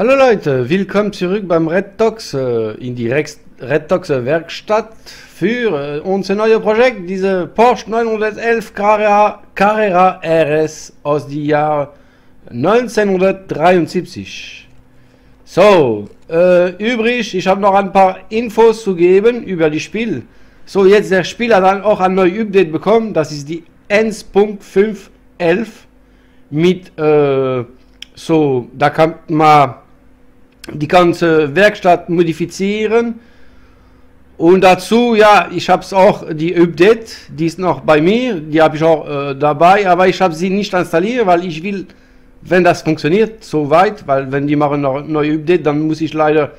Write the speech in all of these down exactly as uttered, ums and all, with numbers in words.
Hallo Leute, willkommen zurück beim Redtox, äh, in die Redtox Werkstatt für äh, unser neues Projekt, diese Porsche neunhundertelf Carrera, Carrera R S aus dem Jahr neunzehnhundertdreiundsiebzig. So, äh, übrig, ich habe noch ein paar Infos zu geben über das Spiel. So, jetzt der Spiel hat dann auch ein neues Update bekommen, das ist die eins Punkt fünf elf mit, äh, so, da kann man die ganze Werkstatt modifizieren und dazu, ja, ich habe es auch, die Update, die ist noch bei mir, die habe ich auch äh, dabei, aber ich habe sie nicht installiert, weil ich will, wenn das funktioniert, soweit, weil wenn die machen noch neue Update, dann muss ich leider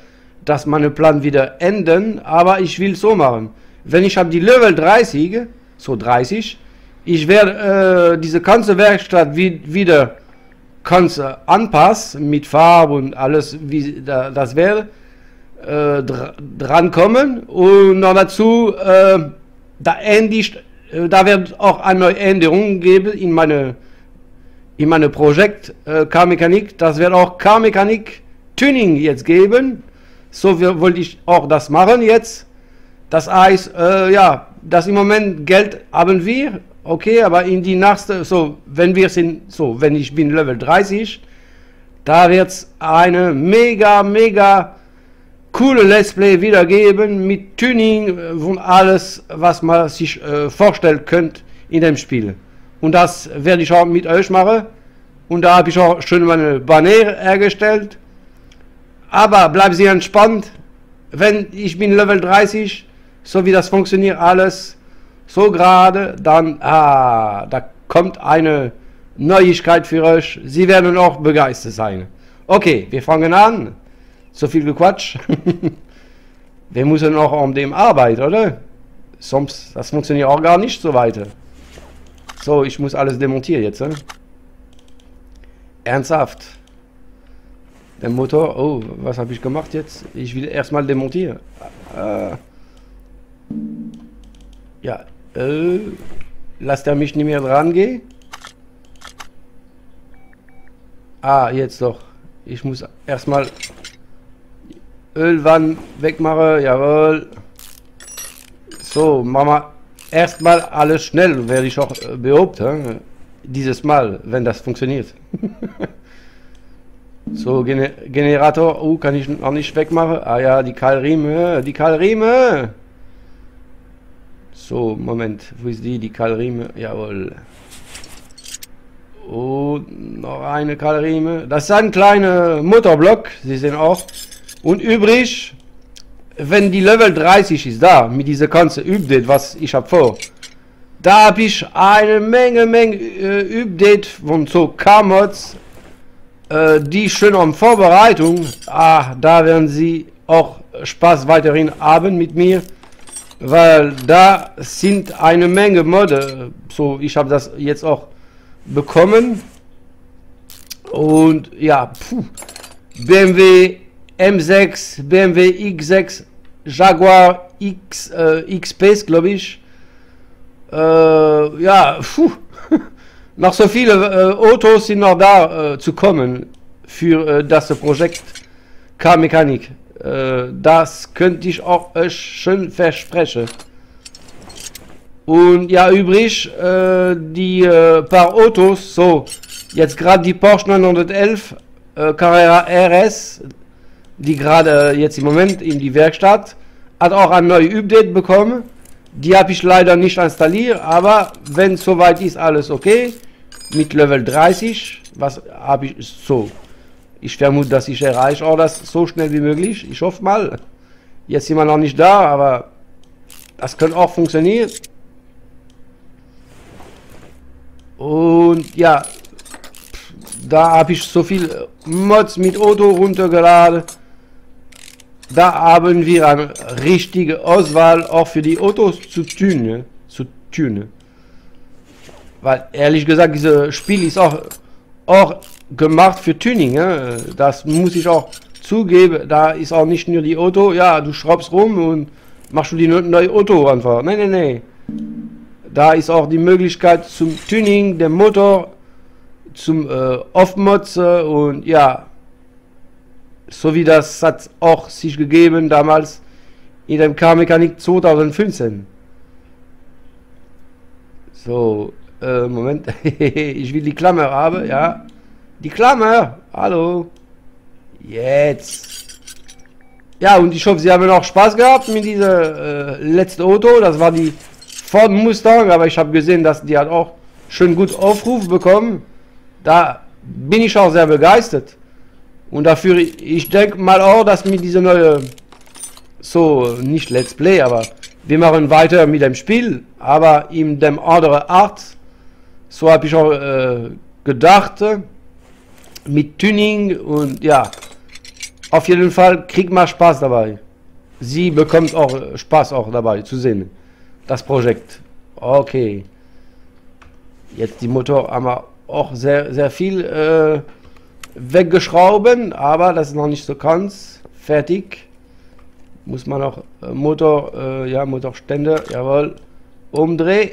das meinen Plan wieder ändern, aber ich will so machen, wenn ich habe die Level dreißig, so dreißig, ich werde äh, diese ganze Werkstatt wie, wieder kannst äh, anpassen mit Farbe und alles, wie da, das wäre, äh, dr dran kommen und noch dazu, äh, da, endigt, äh, da wird auch eine neue Änderung geben in meine, in meine Projekt äh, K-Mechanik, das wird auch K-Mechanik Tuning jetzt geben, so wollte ich auch das machen jetzt, das heißt, äh, ja, dass im Moment Geld haben wir. Okay, aber in die nächste, so, wenn wir sind, so, wenn ich bin Level dreißig, da wird es eine mega, mega coole Let's Play wiedergeben mit Tuning und alles, was man sich äh, vorstellen könnte in dem Spiel. Und das werde ich auch mit euch machen. Und da habe ich auch schon meine Banner hergestellt. Aber bleiben Sie entspannt, wenn ich bin Level dreißig, so wie das funktioniert alles. So gerade, dann, ah, da kommt eine Neuigkeit für euch. Sie werden auch begeistert sein. Okay, wir fangen an. So viel Gequatsch. Wir müssen auch an dem arbeiten, oder? Sonst, das funktioniert auch gar nicht so weiter. So, ich muss alles demontieren jetzt. Hein? Ernsthaft. Der Motor, oh, was habe ich gemacht jetzt? Ich will erstmal demontieren. Ah. Ja, äh, lasst er mich nicht mehr dran gehen. Ah, jetzt doch. Ich muss erstmal Ölwanne wegmachen, jawohl. So, machen wir erstmal alles schnell, werde ich auch äh, beobachten. Dieses Mal, wenn das funktioniert. So, Gener Generator, oh, kann ich noch nicht wegmachen. Ah ja, die Keilriemen, die Keilriemen. So, Moment, wo ist die, die Keilriemen? Jawohl. Und noch eine Keilriemen. Das ist ein kleiner Motorblock, Sie sehen auch. Und übrig, wenn die Level dreißig ist da, mit dieser ganzen Update, was ich habe vor, da habe ich eine Menge, Menge äh, Update von so K-Mods, äh, die schon an Vorbereitung, ah, da werden Sie auch Spaß weiterhin haben mit mir. Weil da sind eine Menge Mode, so ich habe das jetzt auch bekommen und ja, pfuh, B M W M sechs, B M W X sechs, Jaguar X, äh, X-Pace glaube ich, äh, ja, pfuh, noch so viele äh, Autos sind noch da äh, zu kommen für äh, das Projekt K-Mechanik. Das könnte ich auch euch schön versprechen. Und ja, übrig, äh, die äh, paar Autos, so, jetzt gerade die Porsche neunhundertelf äh, Carrera R S, die gerade äh, jetzt im Moment in die Werkstatt, hat auch ein neues Update bekommen. Die habe ich leider nicht installiert, aber wenn soweit ist, alles okay. Mit Level dreißig, was habe ich so? Ich vermute, dass ich erreiche auch das so schnell wie möglich. Ich hoffe mal. Jetzt sind wir noch nicht da, aber das könnte auch funktionieren. Und ja, da habe ich so viel Mods mit Auto runtergeladen. Da haben wir eine richtige Auswahl auch für die Autos zu tun. Zu tun. Weil ehrlich gesagt, dieses Spiel ist auch... auch gemacht für Tuning, ja. Das muss ich auch zugeben, da ist auch nicht nur die Auto, ja, du schraubst rum und machst du die neue Auto einfach, nein, nein, nein, da ist auch die Möglichkeit zum Tuning, der Motor, zum äh, Off-Mods und ja, So wie das hat auch sich gegeben damals in dem K-Mechanik zweitausendfünfzehn. So, äh, Moment. Ich will die Klammer haben, ja. Die Klammer! Hallo! Jetzt! Ja, und ich hoffe, Sie haben auch Spaß gehabt mit dieser äh, letzten Auto. Das war die Ford Mustang, aber ich habe gesehen, dass die hat auch schön gut Aufruf bekommen. Da bin ich auch sehr begeistert. Und dafür, ich denke mal auch, dass mit dieser neue, so, nicht Let's Play, aber wir machen weiter mit dem Spiel, aber in dem anderen Art. So habe ich auch äh, gedacht, mit Tuning und ja, auf jeden Fall kriegt man Spaß dabei. Sie bekommt auch Spaß auch dabei zu sehen, das Projekt. Okay. Jetzt die Motor haben wir auch sehr, sehr viel äh, weggeschraubt, aber das ist noch nicht so ganz fertig. Muss man auch äh, Motor, äh, ja, Motorständer, jawohl, umdrehen.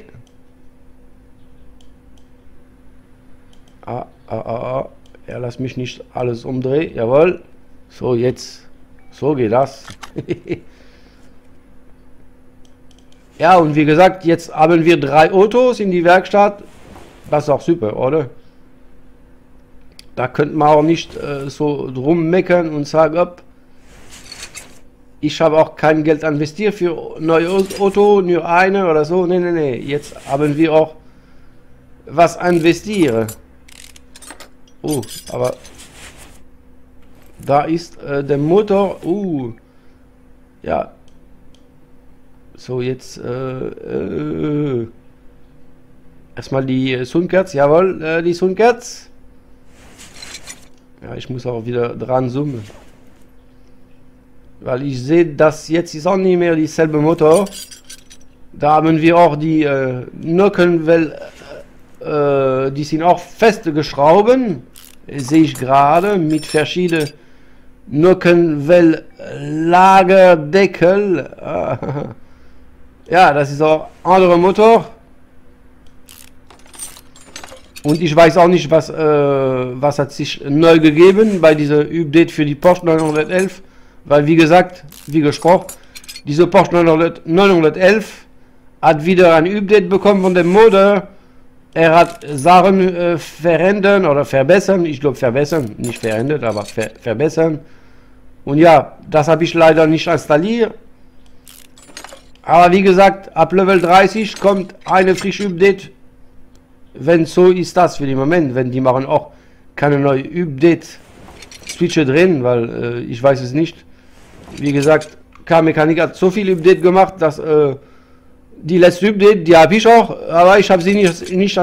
Ah, ah, ah, ja, lass mich nicht alles umdrehen, jawohl. So, jetzt, so geht das. Ja, und wie gesagt, jetzt haben wir drei Autos in die Werkstatt. Das ist auch super, oder? Da könnte man auch nicht äh, so drum meckern und sagen, ob ich habe auch kein Geld investiert für neues Auto, nur eine oder so. Nee, nee, nee. Jetzt haben wir auch was investieren. Oh, aber da ist äh, der Motor. Uh, ja. So, jetzt äh, äh, erstmal die Sunkerz. Jawohl, äh, die Sunkerz. Ja, ich muss auch wieder dran zoomen. Weil ich sehe, dass jetzt ist auch nicht mehr dieselbe Motor. Da haben wir auch die äh, Nockenwellen, äh, die sind auch festgeschraubt. Sehe ich gerade mit verschiedenen Nockenwellenlagerdeckel. Ja, das ist auch ein anderer Motor. Und ich weiß auch nicht, was, äh, was hat sich neu gegeben bei dieser Update für die Porsche neunhundertelf. Weil, wie gesagt, wie gesprochen, diese Porsche neunhundertelf hat wieder ein Update bekommen von dem Motor. Er hat Sachen äh, verändern oder verbessern. Ich glaube, verbessern, nicht verändert, aber ver verbessern. Und ja, das habe ich leider nicht installiert. Aber wie gesagt, ab Level dreißig kommt eine frische Update. Wenn so ist das für den Moment, wenn die machen auch keine neue Update-Switche drin, weil äh, ich weiß es nicht. Wie gesagt, K-Mechanik hat so viel Update gemacht, dass äh, die letzte Update, die habe ich auch, aber ich habe sie nicht, nicht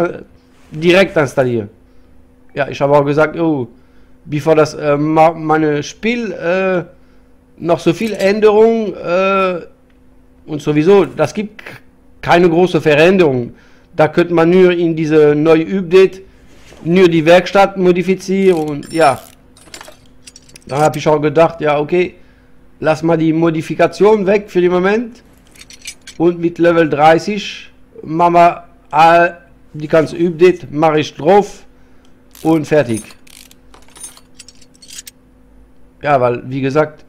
direkt installiert. Ja, ich habe auch gesagt, oh, bevor das äh, meine Spiel äh, noch so viel Änderung äh, und sowieso, das gibt keine große Veränderung. Da könnte man nur in diese neue Update nur die Werkstatt modifizieren und ja. Dann habe ich auch gedacht, ja okay, lass mal die Modifikation weg für den Moment. Und mit Level dreißig machen wir all die ganze Update, mache ich drauf und fertig. Ja, weil wie gesagt,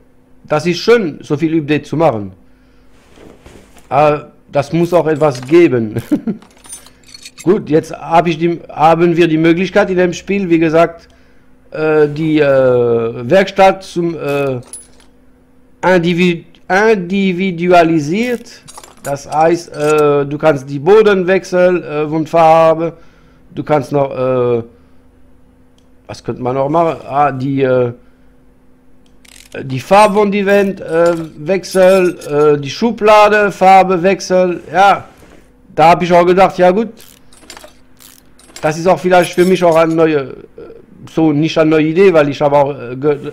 das ist schön, so viel Update zu machen. Aber das muss auch etwas geben. Gut, jetzt hab ich die, haben wir die Möglichkeit in dem Spiel, wie gesagt, äh, die äh, Werkstatt zum äh, Individu individualisiert. Das heißt, äh, du kannst die Bodenwechsel äh, von Farbe, du kannst noch, äh, was könnte man noch machen? Ah, die, äh, die Farbe von die Wand äh, wechseln, äh, die Schublade Farbe wechseln. Ja, da habe ich auch gedacht, ja gut. Das ist auch vielleicht für mich auch eine neue, so nicht eine neue Idee, weil ich habe auch ge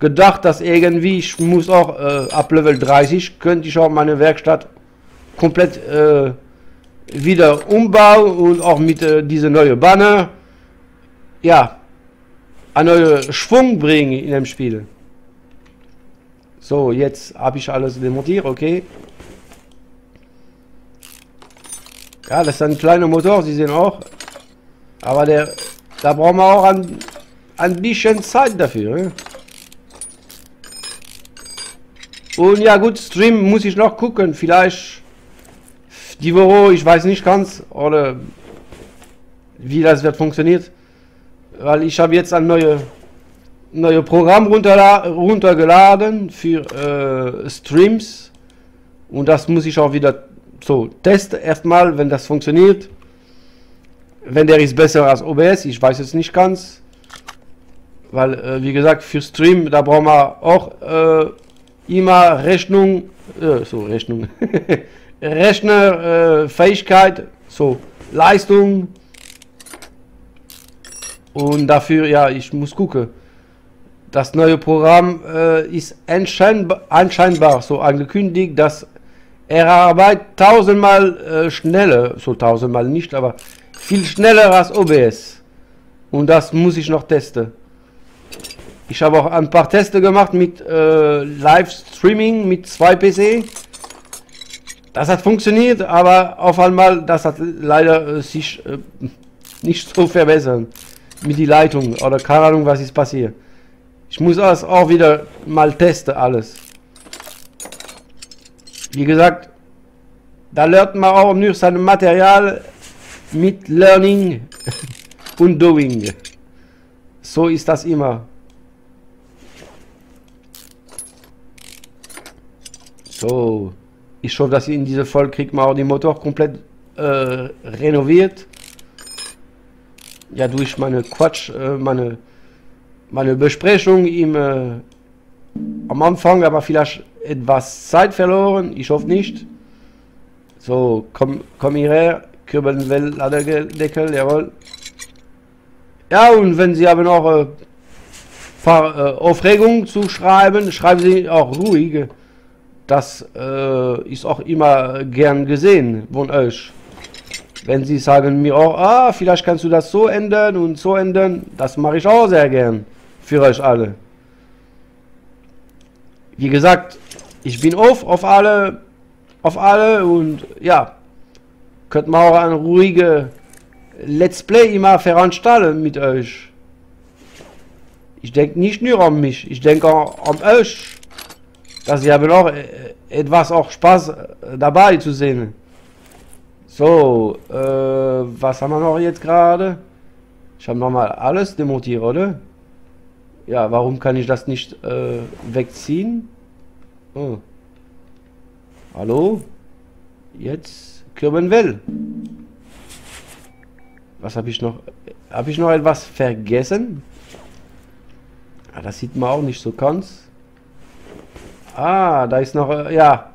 gedacht, dass irgendwie, ich muss auch äh, ab Level dreißig, könnte ich auch meine Werkstatt komplett äh, wieder umbauen und auch mit äh, diese neue Banner, ja, einen neuen Schwung bringen in dem Spiel. So, jetzt habe ich alles demontiert, okay. Ja, das ist ein kleiner Motor, Sie sehen auch. Aber der, da brauchen wir auch ein, ein bisschen Zeit dafür. Ne? Und ja gut, Stream muss ich noch gucken, vielleicht die Woche, ich weiß nicht ganz, oder wie das wird funktioniert, weil ich habe jetzt ein neues neue Programm runterla runtergeladen für äh, Streams und das muss ich auch wieder so testen erstmal, wenn das funktioniert, wenn der ist besser als O B S, ich weiß es nicht ganz, weil äh, wie gesagt für Stream, da brauchen wir auch äh, immer Rechnung, äh, so Rechnung, Rechnerfähigkeit, äh, so Leistung und dafür, ja, ich muss gucken. Das neue Programm äh, ist anscheinbar, anscheinbar so angekündigt, dass er arbeitet tausendmal äh, schneller, so tausendmal nicht, aber viel schneller als O B S. Und das muss ich noch testen. Ich habe auch ein paar Tests gemacht mit äh, Livestreaming mit zwei P C. Das hat funktioniert, aber auf einmal, das hat leider äh, sich äh, nicht so verbessert mit der Leitung oder keine Ahnung, was ist passiert. Ich muss das auch wieder mal testen, alles. Wie gesagt, da lernt man auch nur sein Material mit Learning und Doing. So ist das immer. So, ich hoffe, dass ihr in dieser Folge kriegt man auch den Motor komplett äh, renoviert. Ja, durch meine Quatsch, äh, meine... meine Besprechung im, äh, am Anfang, aber vielleicht etwas Zeit verloren, ich hoffe nicht. So, komm, komm hierher, Kürbelladerdeckel, jawohl. Ja, und wenn Sie haben auch ein äh, paar äh, Aufregungen zu schreiben, schreiben Sie auch ruhig. Das äh, ist auch immer gern gesehen von euch. Wenn Sie sagen mir auch, ah, vielleicht kannst du das so ändern und so ändern, das mache ich auch sehr gern. Für euch alle. Wie gesagt, ich bin auf, auf alle, auf alle und ja, könnt man auch ein ruhiges Let's Play immer veranstalten mit euch. Ich denke nicht nur an mich, ich denke auch an euch, dass ihr auch etwas auch Spaß dabei zu sehen. So, äh, was haben wir noch jetzt gerade? Ich habe nochmal alles demontiert, oder? Ja, warum kann ich das nicht äh, wegziehen? Oh. Hallo? Jetzt Kirbenwell. Was habe ich noch? Habe ich noch etwas vergessen? Ah, das sieht man auch nicht so ganz. Ah, da ist noch, äh, ja,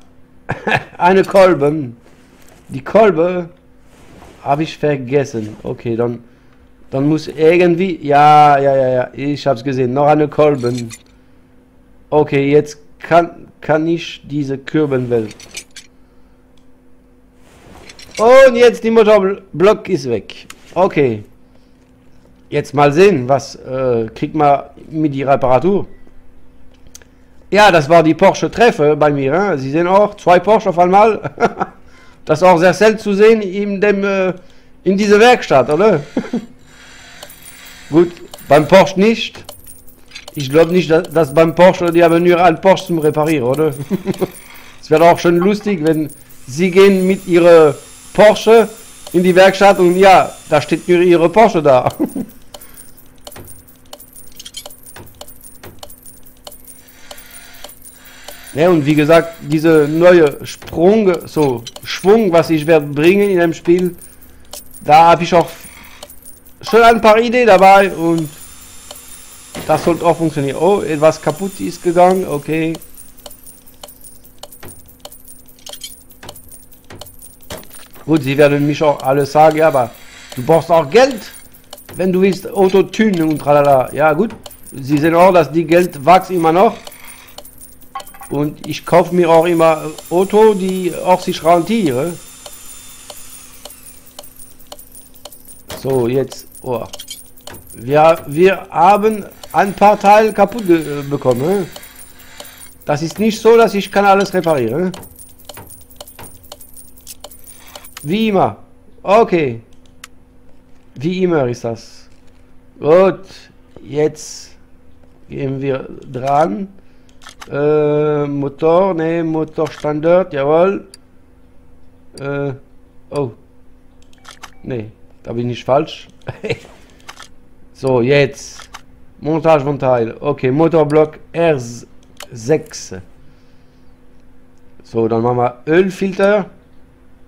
eine Kolben. Die Kolbe habe ich vergessen. Okay, dann... Dann muss irgendwie... Ja, ja, ja, ja. Ich hab's gesehen. Noch eine Kolben. Okay, jetzt kann, kann ich diese Kürbenwelt. Und jetzt die Motorblock ist weg. Okay. Jetzt mal sehen, was äh, kriegt man mit der Reparatur. Ja, das war die Porsche-Treffer bei mir. Hein? Sie sehen auch zwei Porsche auf einmal. Das ist auch sehr selten zu sehen in, dem, äh, in dieser Werkstatt, oder? Gut, beim Porsche nicht. Ich glaube nicht, dass, dass beim Porsche, die haben nur einen Porsche zum Reparieren, oder? Es wäre auch schon lustig, wenn sie gehen mit ihrer Porsche in die Werkstatt und ja, da steht nur ihre Porsche da. Ja, und wie gesagt, diese neue Sprung, so Schwung, was ich werde bringen in dem Spiel, da habe ich auch schon ein paar Ideen dabei und das sollte auch funktionieren. Oh, etwas kaputt ist gegangen, okay. Gut, sie werden mich auch alles sagen, aber du brauchst auch Geld, wenn du willst Autotune und tralala. Ja gut, sie sehen auch, dass die Geld wächst immer noch und ich kaufe mir auch immer Auto, die auch sich rentieren. So, jetzt, oh. wir, wir haben ein paar Teile kaputt äh, bekommen. Das ist nicht so, dass ich kann alles reparieren. Wie immer. Okay. Wie immer ist das. Gut, jetzt gehen wir dran. Äh, Motor, ne, Motor Standard, jawohl. Äh, oh. Ne, da bin ich falsch. So, jetzt. Montage von Teil. Okay, Motorblock R sechs. So, dann machen wir Ölfilter.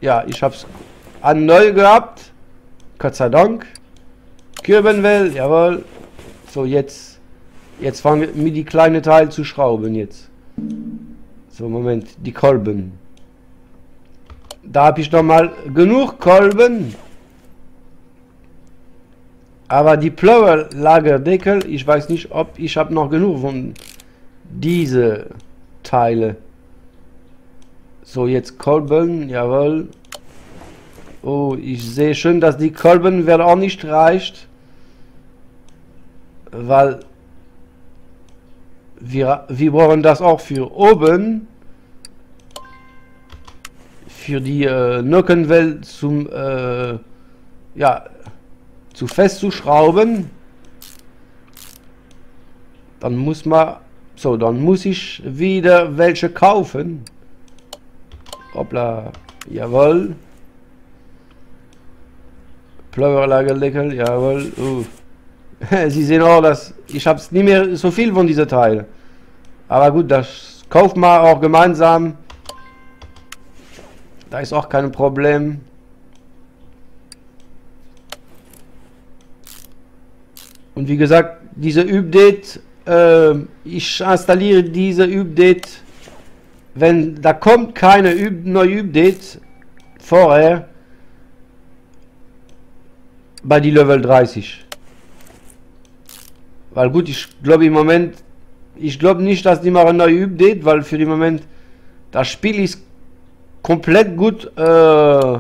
Ja, ich hab's an neu gehabt. Gott sei Dank. Kurbelwelle, jawohl. So, jetzt. Jetzt fangen wir mit die kleinen Teile zu schrauben jetzt. So, Moment. Die Kolben. Da habe ich noch mal genug Kolben. Aber die blaue Lagerdeckel, ich weiß nicht, ob ich habe noch genug von diese Teile. So, jetzt Kolben, jawohl. Oh, ich sehe schon, dass die Kolben werden auch nicht reicht. Weil wir, wir brauchen das auch für oben. Für die äh, Nockenwelle zum äh, ja, zu fest zu schrauben, dann muss man so, dann muss ich wieder welche kaufen. Hoppla, jawohl. Plauerlagerdeckel, jawohl. Uh. Sie sehen auch, dass ich habe nicht mehr so viel von dieser Teile. Aber gut, das kauft man auch gemeinsam. Da ist auch kein Problem. Und wie gesagt, diese Update, äh, ich installiere diese Update, wenn da kommt keine neue Update vorher bei die Level dreißig. Weil gut, ich glaube im Moment, ich glaube nicht, dass die mal eine neue Update, weil für den Moment das Spiel ist komplett gut äh,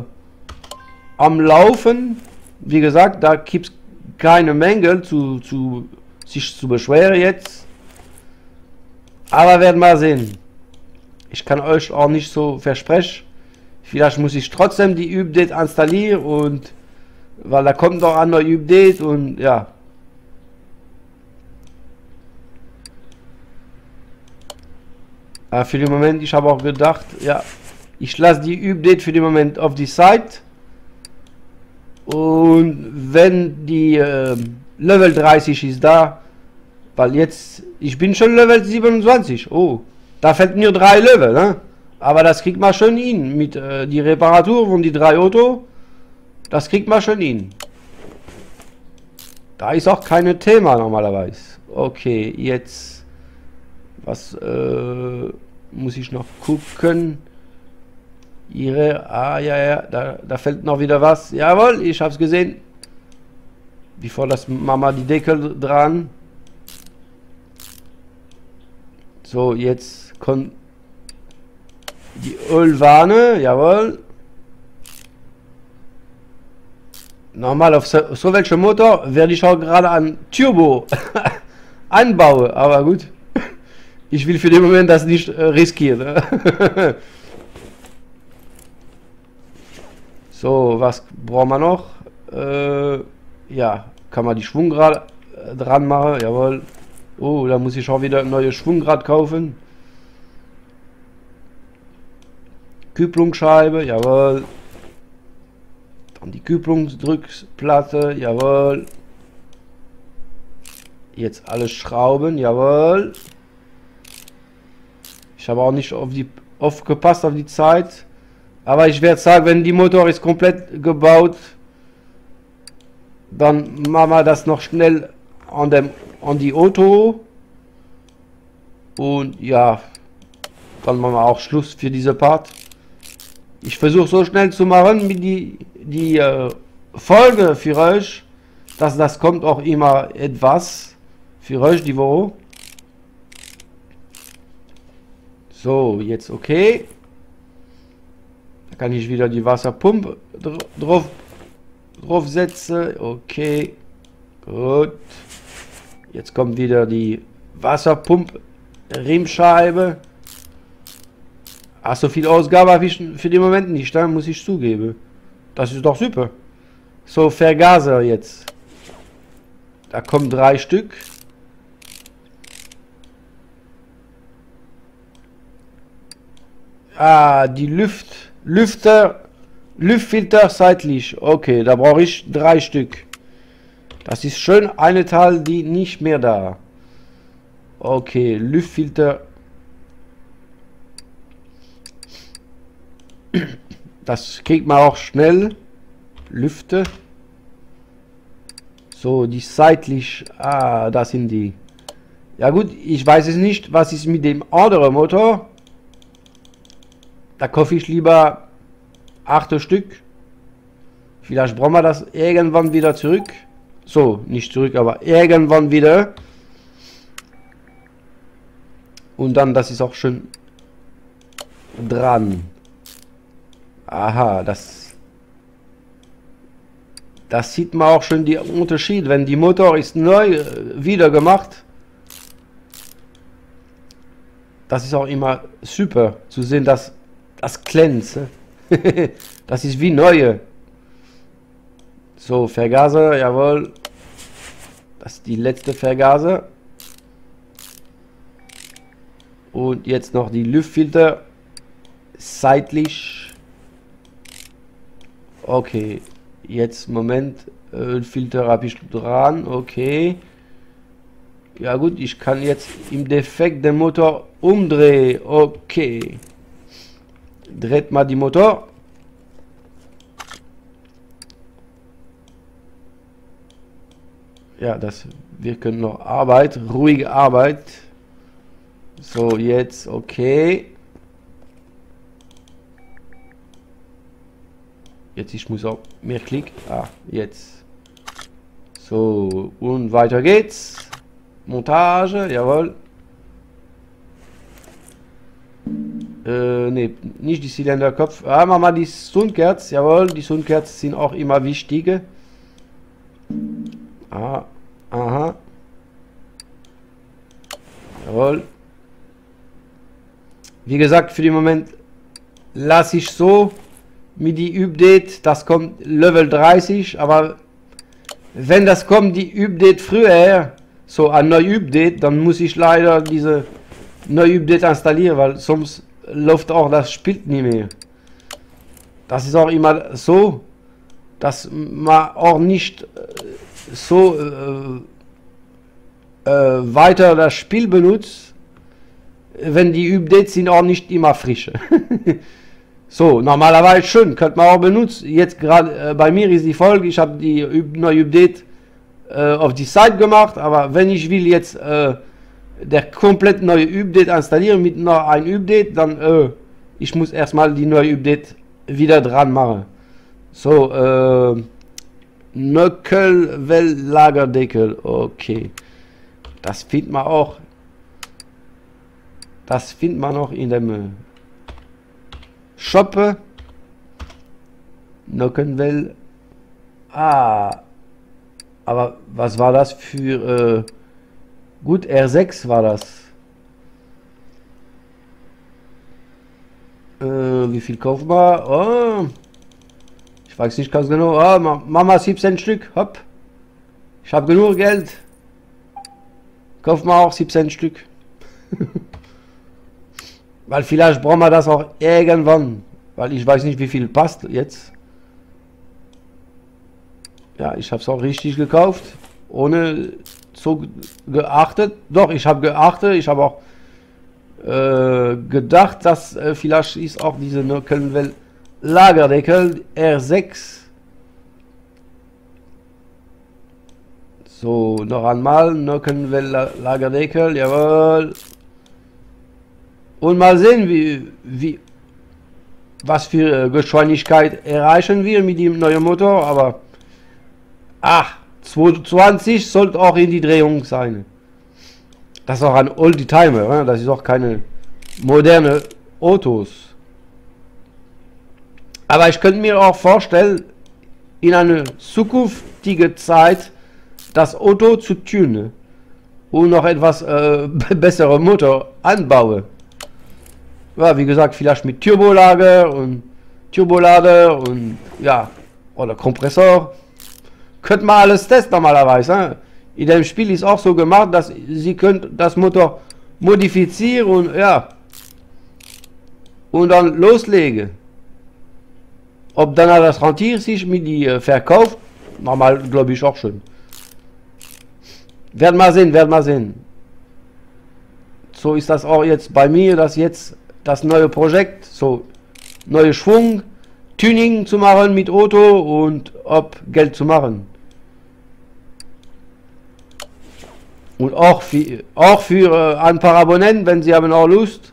am Laufen. Wie gesagt, da gibt es keine Mängel zu, zu sich zu beschweren jetzt, aber werden mal sehen. Ich kann euch auch nicht so versprechen. Vielleicht muss ich trotzdem die Update installieren, und weil da kommt noch ein neues Update und ja. Aber für den Moment, ich habe auch gedacht, ja, ich lasse die Update für den Moment auf die Seite. Und wenn die äh, Level dreißig ist da, weil jetzt, ich bin schon Level siebenundzwanzig, oh, da fällt mir drei Level, ne? Aber das kriegt man schon hin, mit äh, die Reparatur von die drei Autos, das kriegt man schon hin. Da ist auch kein Thema normalerweise. Okay, jetzt, was äh, muss ich noch gucken? Ihre, ah ja, ja, da, da fällt noch wieder was. Jawohl, ich hab's gesehen. Bevor das Mama die Deckel dran. So, jetzt kommt die Ölwanne, jawohl. Normal auf so, so welchem Motor werde ich auch gerade an Turbo anbauen, aber gut. Ich will für den Moment das nicht äh, riskieren. So, was brauchen wir noch? Äh, ja, kann man die Schwunggrad dran machen, jawohl. Oh, da muss ich auch wieder neue Schwunggrad kaufen. Küplungsscheibe, jawohl. Dann die Küplungsdrückplatte, jawohl. Jetzt alles Schrauben, jawohl. Ich habe auch nicht auf die aufgepasst auf die Zeit. Aber ich werde sagen, wenn die Motor ist komplett gebaut, dann machen wir das noch schnell an dem an die Auto. Und ja, dann machen wir auch Schluss für diese Part. Ich versuche so schnell zu machen mit die die äh, Folge für euch, dass das kommt auch immer etwas für euch die Woche. So, jetzt okay. Kann ich wieder die Wasserpumpe drauf, drauf setzen. Okay, gut. Jetzt kommt wieder die Wasserpump-Riemscheibe. Ach, so viel Ausgabe habe ich für den Moment nicht, da muss ich zugeben. Das ist doch super. So, Vergaser jetzt. Da kommen drei Stück. Ah, die Lüft, Lüfter, Lüftfilter seitlich. Okay, da brauche ich drei Stück. Das ist schön, eine Teil, die nicht mehr da. Okay, Lüftfilter. Das kriegt man auch schnell. Lüfte. So, die seitlich. Ah, da sind die. Ja gut, ich weiß es nicht, was ist mit dem anderen Motor. Da kaufe ich lieber acht Stück. Vielleicht brauchen wir das irgendwann wieder zurück. So, nicht zurück, aber irgendwann wieder. Und dann, das ist auch schön dran. Aha, das, das sieht man auch schon, den Unterschied, wenn die Motor ist neu wieder gemacht. Das ist auch immer super zu sehen, dass das glänzt. Das ist wie neue. So, Vergaser, jawohl. Das ist die letzte Vergaser. Und jetzt noch die Luftfilter seitlich. Okay, jetzt Moment, Ölfilter habe ich dran, okay. Ja gut, ich kann jetzt im Defekt den Motor umdrehen, okay. Dreht mal die Motor. Ja, das, wir können noch Arbeit, ruhige Arbeit. So, jetzt, okay. Jetzt, ich muss auch mehr Klick. Ah, jetzt. So, und weiter geht's. Montage, jawohl. Äh, ne, nicht die Zylinderkopf. Ah, machen wir die Sundkerz, jawohl. Die Sundkerz sind auch immer wichtige. Ah, aha. Jawohl. Wie gesagt, für den Moment lasse ich so. Mit die Update, das kommt Level dreißig, aber wenn das kommt, die Update früher, so ein neues Update, dann muss ich leider diese neue Update installieren, weil sonst läuft auch das Spiel nicht mehr. Das ist auch immer so, dass man auch nicht so äh, äh, weiter das Spiel benutzt, wenn die Updates sind auch nicht immer frisch. So, normalerweise schön, könnte man auch benutzen. Jetzt gerade äh, bei mir ist die Folge, ich habe die neue Update äh, auf die Seite gemacht, aber wenn ich will jetzt äh, der komplett neue Update installieren mit noch ein Update, dann äh, ich muss erstmal die neue Update wieder dran machen. So, äh, Nöckelwelllagerdeckel, okay. Das findet man auch, das findet man auch in dem Shoppe. Nockenwell. Ah. Aber was war das für... Äh, gut, R sechs war das. Äh, wie viel kaufen wir? Oh. Ich weiß nicht ganz genau. Oh, Mama, siebzehn Stück. Hopp. Ich habe genug Geld. Kaufen wir auch siebzehn Stück. Weil vielleicht brauchen wir das auch irgendwann. Weil ich weiß nicht, wie viel passt jetzt. Ja, ich habe es auch richtig gekauft. Ohne so geachtet. Doch, ich habe geachtet. Ich habe auch äh, gedacht, dass äh, vielleicht ist auch diese Nöckelwell Lagerdeckel R sechs. So, noch einmal. Nöckelwell Lagerdeckel. Jawohl. Und mal sehen, wie, wie, was für Geschwindigkeit erreichen wir mit dem neuen Motor, aber ach, zweihundertzwanzig sollte auch in die Drehung sein. Das ist auch ein Oldtimer, ne? Das ist auch keine moderne Autos. Aber ich könnte mir auch vorstellen, in einer zukünftigen Zeit das Auto zu tunen und noch etwas äh, bessere Motor anbauen. Ja, wie gesagt, vielleicht mit Turbolager und Turbolader und ja, oder Kompressor. Könnt man alles testen normalerweise. Hein? In dem Spiel ist auch so gemacht, dass sie könnt das Motor modifizieren und ja. und dann loslegen. Ob dann das rentiert sich mit die Verkauf, normal glaube ich auch schon. Werden mal sehen, werden mal sehen. So ist das auch jetzt bei mir, dass jetzt das neue Projekt, so neue Schwung, Tuning zu machen mit Auto und ob Geld zu machen. Und auch für, auch für ein paar Abonnenten, wenn sie haben auch Lust,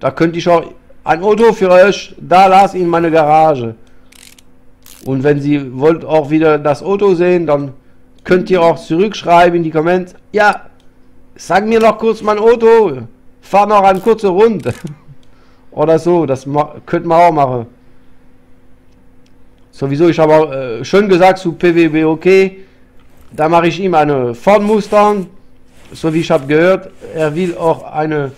da könnte ich auch ein Auto für euch da lassen in meine Garage. Und wenn sie wollt auch wieder das Auto sehen, dann könnt ihr auch zurückschreiben in die Comments, ja, sag mir noch kurz mein Auto, fahr noch eine kurze Runde. Oder so, das könnte man auch machen. Sowieso, ich habe auch äh, schon gesagt zu P W B, okay, da mache ich ihm eine Ford Mustang. So wie ich habe gehört, er will auch eine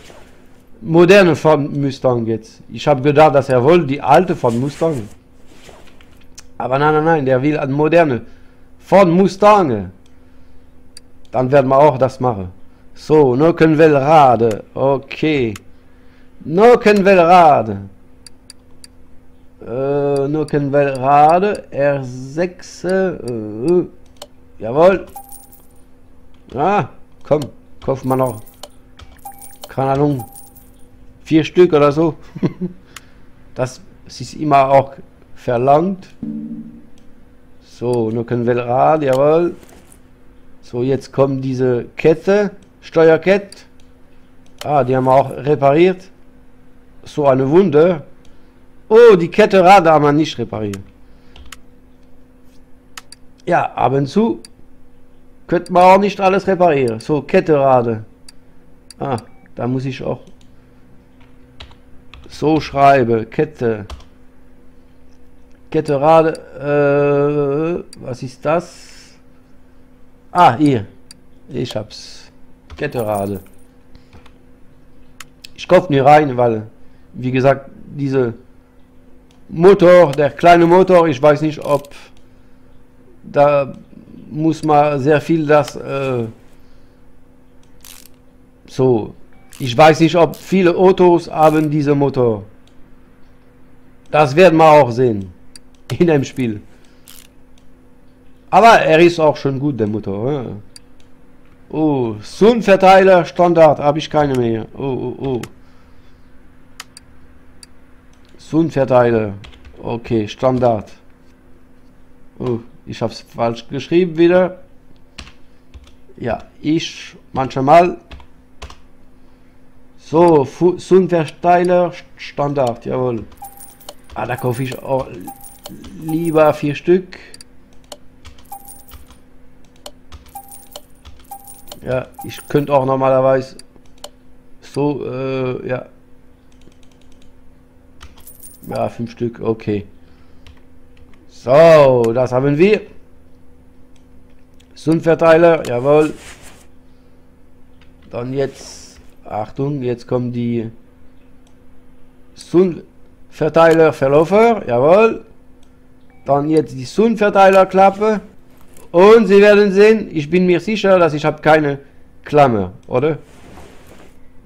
moderne Ford Mustang jetzt. Ich habe gedacht, dass er wollte die alte Ford Mustang. Aber nein, nein, nein, der will eine moderne Ford Mustang. Dann werden wir auch das machen. So, no Welrade. Okay. No Welrade. Äh, no Welrade. R sechs. Äh, jawohl. Ah, komm. Kauft man noch. Keine Ahnung. Vier Stück oder so. Das ist immer auch verlangt. So, no Welrade. Jawohl. So, jetzt kommt diese Kette, Steuerkette. Ah, die haben wir auch repariert. So eine Wunde. Oh, die Kette Rad haben wir nicht repariert. Ja, ab und zu könnte man auch nicht alles reparieren. So, Kette Rad. Ah, da muss ich auch so schreiben. Kette. Kette Rad. Äh, was ist das? Ah, hier. Ich hab's. Ketterade. Ich kaufe nie rein, weil, wie gesagt, diese Motor, der kleine Motor, ich weiß nicht, ob da muss man sehr viel das äh, so. Ich weiß nicht, ob viele Autos haben diesen Motor. Das werden wir auch sehen in dem Spiel. Aber er ist auch schon gut, der Motor. Ja. Oh, Zungenverteiler Standard, habe ich keine mehr. Oh, oh, oh. Zungenverteiler. Okay, Standard. Oh, ich habe es falsch geschrieben wieder. Ja, ich manchmal. So, Zungenverteiler Standard, jawohl. Ah, da kaufe ich auch lieber vier Stück. Ja, ich könnte auch normalerweise so, äh, ja. Ja, fünf Stück, okay. So, das haben wir. Zündverteiler, jawohl. Dann jetzt, Achtung, jetzt kommen die Zündverteiler Verläufer, jawohl. Dann jetzt die Zündverteilerklappe. Und Sie werden sehen, ich bin mir sicher, dass ich habe keine Klammer, oder?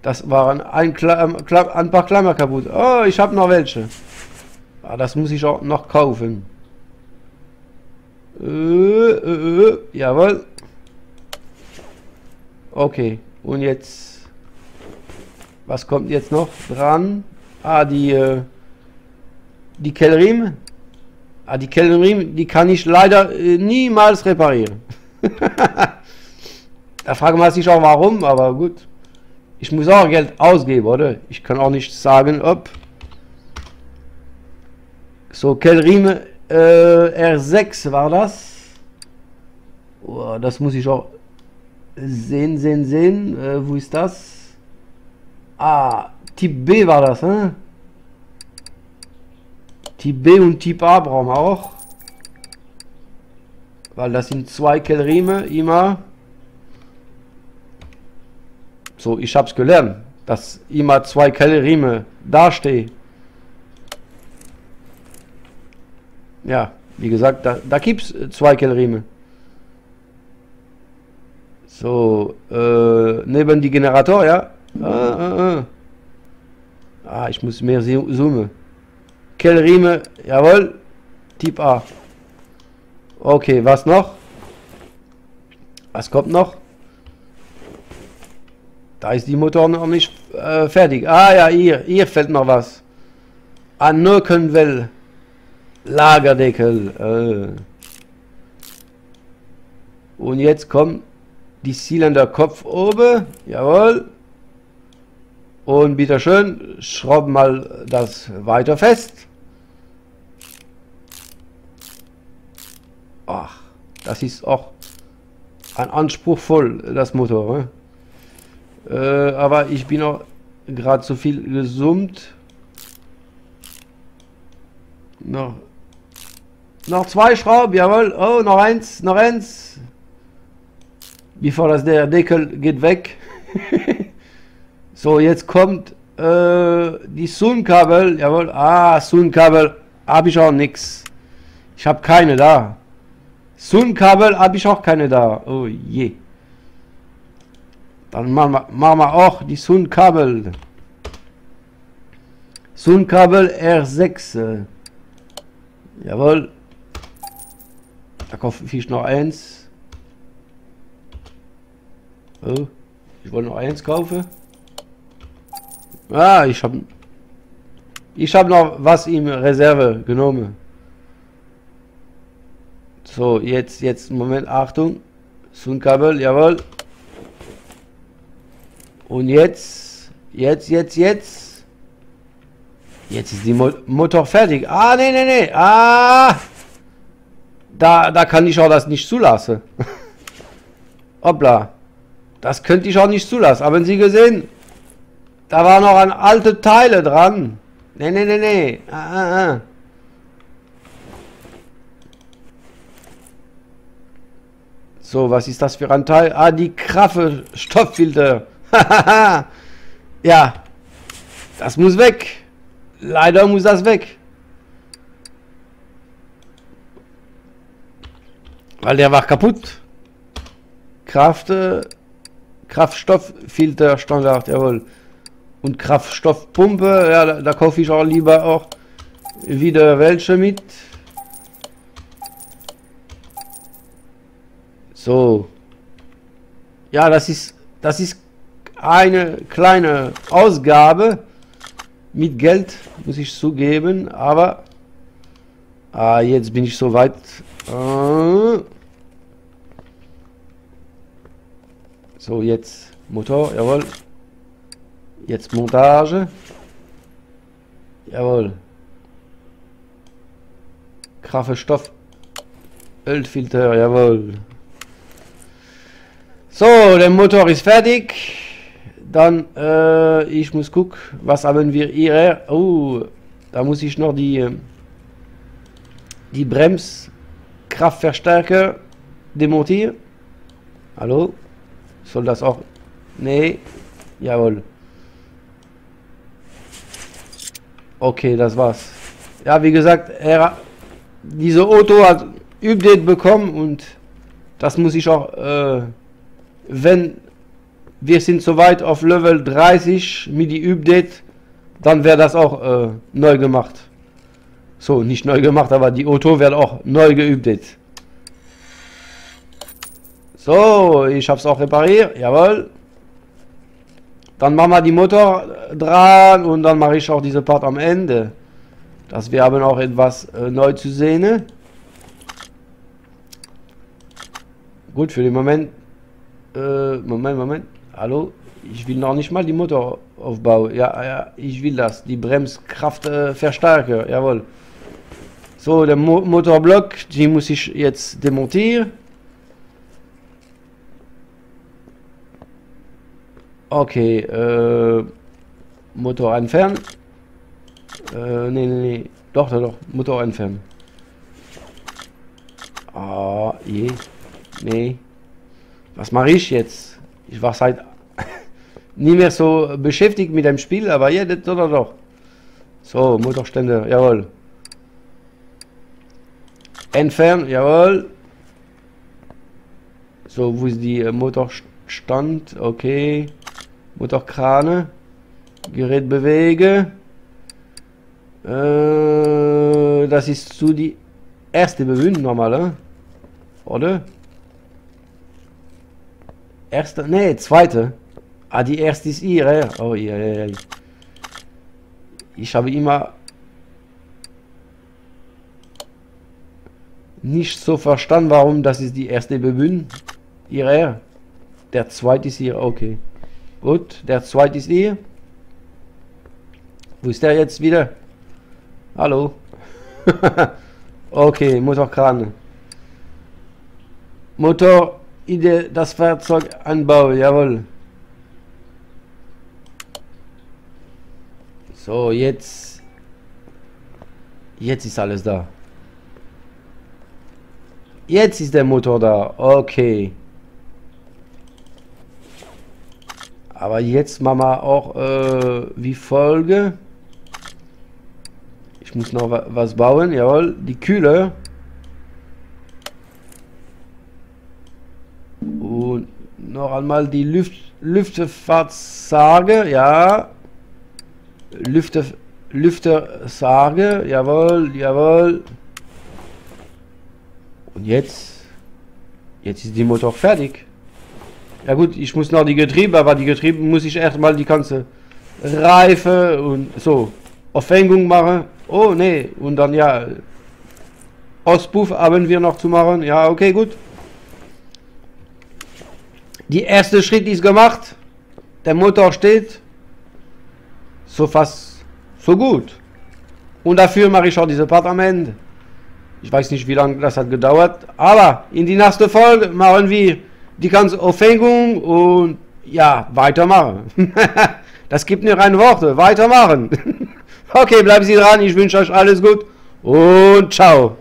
Das waren ein, Klam Klam ein paar Klammer kaputt. Oh, ich habe noch welche. Ah, das muss ich auch noch kaufen. Äh, äh, äh, jawohl. Okay, und jetzt... Was kommt jetzt noch dran? Ah, die... Äh, die Kellriemen. Ah, die Kellerriemen, die kann ich leider äh, niemals reparieren. Da fragt man sich auch warum, aber gut. Ich muss auch Geld ausgeben, oder? Ich kann auch nicht sagen, ob. So, Kellerriemen äh, R sechs war das. Oh, das muss ich auch sehen, sehen, sehen. Äh, wo ist das? Ah, Typ B war das, ne? Typ B und Typ A brauchen wir auch, weil das sind zwei Kellriemen immer. So, ich hab's gelernt, dass immer zwei Kellriemen dastehen. Ja, wie gesagt, da, da gibt's zwei Kellriemen. So, äh, neben die Generator, ja. Ah, ah, ah. Ah, ich muss mehr zoomen. Kellriemen, jawohl. Typ A. Okay, was noch? Was kommt noch? Da ist die Motor noch nicht äh, fertig. Ah ja, hier, hier fällt noch was. An Nökenwell. Lagerdeckel. Äh. Und jetzt kommt die Zylinderkopf oben. Jawohl. Und bitteschön, schraub mal das weiter fest. Ach, das ist auch ein anspruchsvoll, das Motor. Äh, aber ich bin auch gerade so viel gesummt. Noch, noch zwei Schrauben, jawohl. Oh, noch eins, noch eins. Bevor das der Deckel geht weg. So, jetzt kommt äh, die Sonkabel, jawohl. Ah, Sonkabel habe ich auch nichts. Ich habe keine da. Sonkabel habe ich auch keine da. Oh je. Dann machen wir auch die Sonkabel. Sonkabel R sechs. Äh, jawohl. Da kaufe ich noch eins. Oh, ich wollte noch eins kaufen. Ah, ich habe ich habe noch was in Reserve genommen. So, jetzt, jetzt, Moment, Achtung. Sonkabel, jawohl. Und jetzt, jetzt, jetzt, jetzt. Jetzt ist die Mo Motor fertig. Ah, nee, nee, nee. Ah. Da, da kann ich auch das nicht zulassen. Hoppla. Das könnte ich auch nicht zulassen. Haben Sie gesehen? Da waren noch an alte Teile dran. Nee, nee, nee, nee. Ah, ah, ah. So, was ist das für ein Teil? Ah, die Kraffe Stofffilter. Ja, das muss weg. Leider muss das weg. Weil der war kaputt. Kraft, Kraftstofffilter Standard, jawohl. Und Kraftstoffpumpe, ja, da, da kaufe ich auch lieber auch wieder welche mit. So. Ja, das ist, das ist eine kleine Ausgabe mit Geld, muss ich zugeben, aber ah, jetzt bin ich soweit. Äh, so, jetzt Motor, jawohl. Jetzt Montage. Jawohl. Kraftstoff. Ölfilter, jawohl. So, der Motor ist fertig. Dann, äh, ich muss gucken, was haben wir hier. Oh, da muss ich noch die, die Bremskraftverstärker demontieren. Hallo? Soll das auch? Nee. Jawohl. Okay, das war's. Ja, wie gesagt, er, diese Auto hat Update bekommen und das muss ich auch, äh, wenn wir sind soweit auf Level dreißig mit die Update, dann wäre das auch äh, neu gemacht. So, nicht neu gemacht, aber die Auto wird auch neu geupdatet. So, ich habe es auch repariert, jawohl. Dann machen wir die Motor dran und dann mache ich auch diese Part am Ende. Dass wir haben auch etwas äh, neu zu sehen. Gut, für den Moment. Äh, Moment, Moment. Hallo? Ich will noch nicht mal die Motor aufbauen. Ja, ja, ich will das. Die Bremskraft äh, verstärken. Jawohl. So, der Mo Motorblock, die muss ich jetzt demontieren. Okay, äh, Motor entfernen. Äh, nee, nee, nee. Doch, doch, doch. Motor entfernen. Ah, je. Nee. Was mache ich jetzt? Ich war seit nie mehr so beschäftigt mit dem Spiel, aber ja, doch, doch, doch. So, Motorständer, jawohl. Entfernen, jawohl. So, wo ist die äh, Motorstand? Okay. Motorkrane. Gerät bewege. Äh, das ist so die erste Bewegung normal, oder? Erste, nee, zweite. Ah, die erste ist ihre. Oh, ihre. Ich habe immer nicht so verstanden, warum das ist die erste Bewegung ihre. Der zweite ist hier, okay. Gut, der zweite ist hier. Wo ist der jetzt wieder? Hallo. Okay, Motorkran. Motor, Idee, das Fahrzeug anbauen, jawohl. So, jetzt. Jetzt ist alles da. Jetzt ist der Motor da, okay. Aber jetzt machen wir auch äh, wie Folge. Ich muss noch wa was bauen, jawohl. Die Kühle. Und noch einmal die Lüft Lüfterfahrzeuge, ja. Lüfter Lüftersage, jawohl, jawohl. Und jetzt. Jetzt ist der Motor fertig. Ja gut, ich muss noch die Getriebe, aber die Getriebe muss ich erstmal die ganze Reife und so Aufhängung machen. Oh nee, und dann ja, Auspuff haben wir noch zu machen. Ja, okay, gut. Die erste Schritt ist gemacht. Der Motor steht. So fast, so gut. Und dafür mache ich auch diese Part am Ende. Ich weiß nicht, wie lange das hat gedauert, aber in die nächste Folge machen wir die ganze Aufhängung und ja, weitermachen. Das gibt nur ein Wort, weitermachen. Okay, bleiben Sie dran, ich wünsche euch alles gut und ciao.